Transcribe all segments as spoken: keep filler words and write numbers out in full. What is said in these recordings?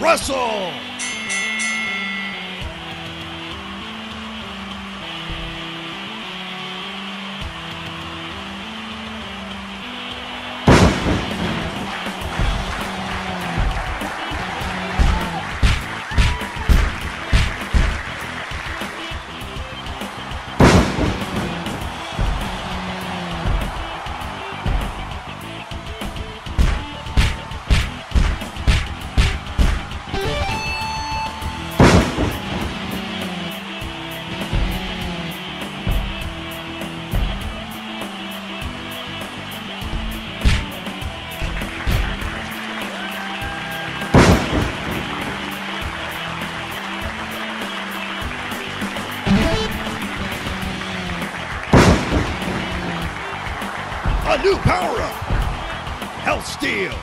Russell. A new power-up! Hell Steel!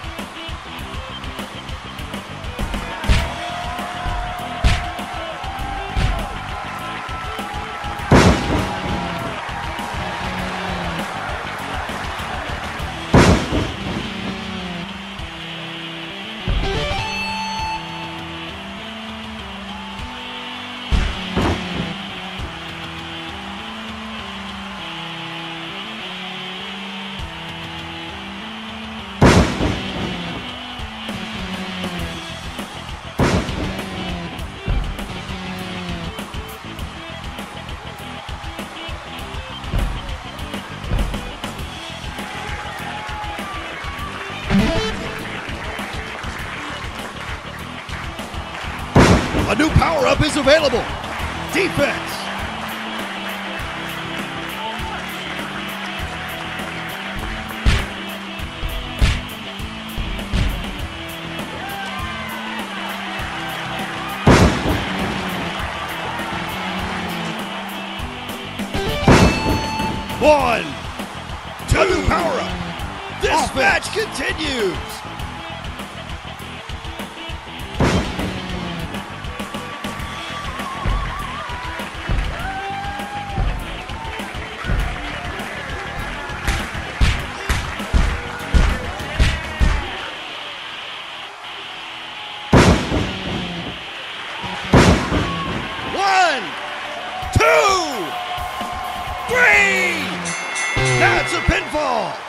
A new power-up is available. Defense. One, two. A new power-up. This Offense. match continues. Two, three, that's a pinfall.